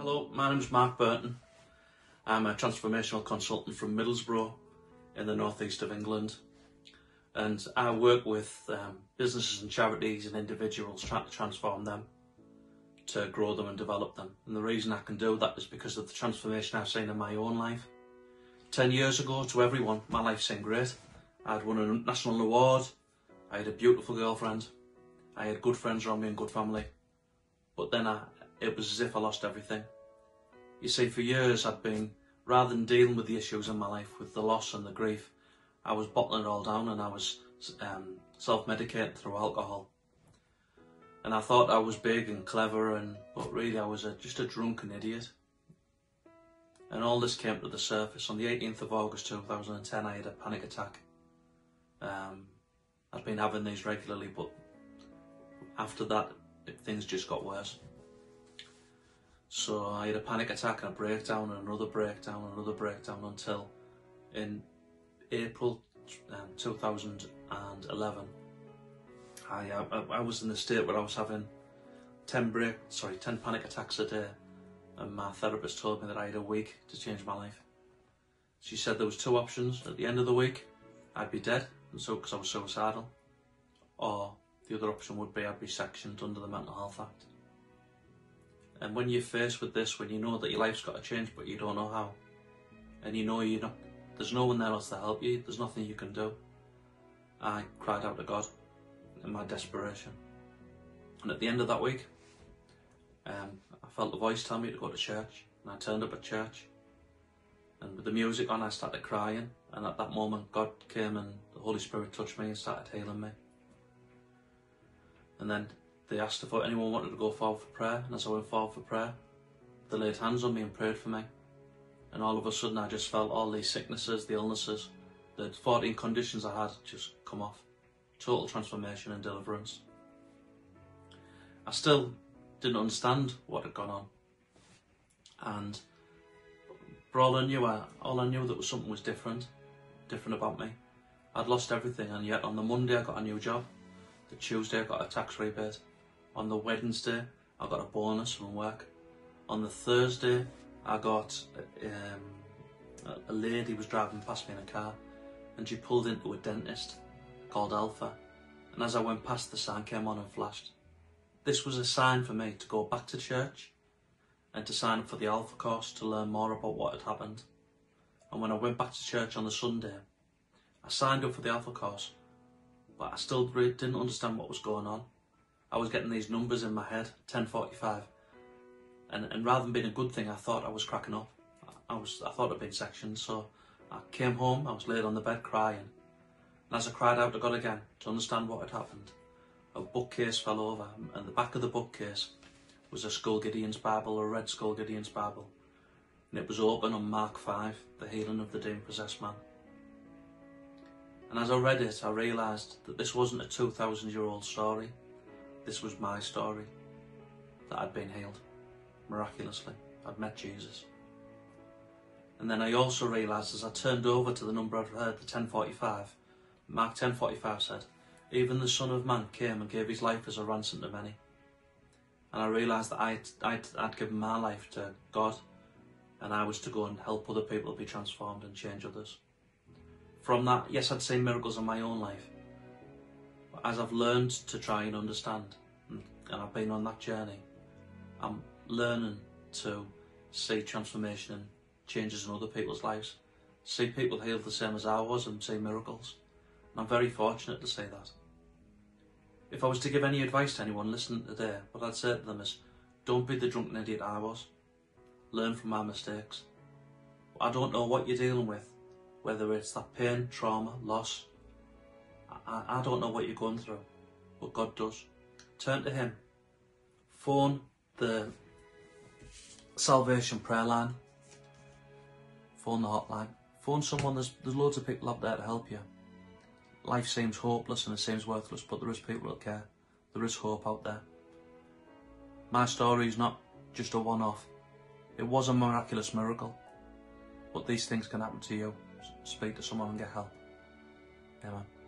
Hello, my name's Mark Burton. I'm a transformational consultant from Middlesbrough in the northeast of England, and I work with businesses and charities and individuals trying to transform them, to grow them and develop them. And the reason I can do that is because of the transformation I've seen in my own life. 10 years ago, to everyone, my life seemed great. I'd won a national award, I had a beautiful girlfriend, I had good friends around me and good family, but then it was as if I lost everything. You see, for years I'd been, rather than dealing with the issues in my life, with the loss and the grief, I was bottling it all down, and I was self-medicating through alcohol. And I thought I was big and clever, but really I was just a drunken idiot. And all this came to the surface. On the 18th of August 2010, I had a panic attack. I'd been having these regularly, but after that, things just got worse. So I had a panic attack and a breakdown and another breakdown and another breakdown, until in April 2011, I was in the state where I was having 10 panic attacks a day, and my therapist told me that I had a week to change my life. She said there was two options. At the end of the week, I'd be dead, and so because I was suicidal, or the other option would be I'd be sectioned under the Mental Health Act. And when you're faced with this, when you know that your life's got to change but you don't know how, and you know you're not, there's no one there else to help you, there's nothing you can do, I cried out to God in my desperation. And at the end of that week, I felt a voice tell me to go to church, and I turned up at church, and with the music on I started crying, and at that moment God came and the Holy Spirit touched me and started healing me. And then they asked if anyone wanted to go forward for prayer, and as I went forward for prayer, they laid hands on me and prayed for me. And all of a sudden I just felt all these sicknesses, the illnesses, the 14 conditions I had just come off. Total transformation and deliverance. I still didn't understand what had gone on, and for all I knew, that was something was different about me. I'd lost everything, and yet on the Monday I got a new job, the Tuesday I got a tax rebate, on the Wednesday I got a bonus from work, on the Thursday I got a lady was driving past me in a car, and she pulled into a dentist called Alpha, and as I went past, the sign came on and flashed. This was a sign for me to go back to church and to sign up for the Alpha Course to learn more about what had happened. And when I went back to church on the Sunday, I signed up for the Alpha Course, but I still didn't understand what was going on. I was getting these numbers in my head, 10:45, and rather than being a good thing, I thought I was cracking up. I thought I'd been sectioned, so I came home, I was laid on the bed crying, and as I cried out to God again to understand what had happened, a bookcase fell over, and the back of the bookcase was a Skull Gideon's Bible, a red Skull Gideon's Bible, and it was open on Mark 5, the healing of the demon-possessed man. And as I read it, I realised that this wasn't a 2,000-year-old story, this was my story, that I'd been healed, miraculously. I'd met Jesus. And then I also realised, as I turned over to the number I'd heard, the 10:45, Mark 10:45 said, "Even the Son of Man came and gave his life as a ransom to many." And I realised that I'd given my life to God, and I was to go and help other people be transformed and change others. From that, yes, I'd seen miracles in my own life, but as I've learned to try and understand, and I've been on that journey, I'm learning to see transformation and changes in other people's lives, see people healed the same as I was, and see miracles. And I'm very fortunate to say that. If I was to give any advice to anyone listening today, what I'd say to them is, don't be the drunken idiot I was. Learn from my mistakes. I don't know what you're dealing with, whether it's that pain, trauma, loss. I don't know what you're going through, but God does. Turn to Him. Phone the Salvation Prayer Line. Phone the hotline. Phone someone. There's loads of people up there to help you. Life seems hopeless and it seems worthless, but there is people that care. There is hope out there. My story is not just a one-off. It was a miraculous miracle, but these things can happen to you. Speak to someone and get help. Amen.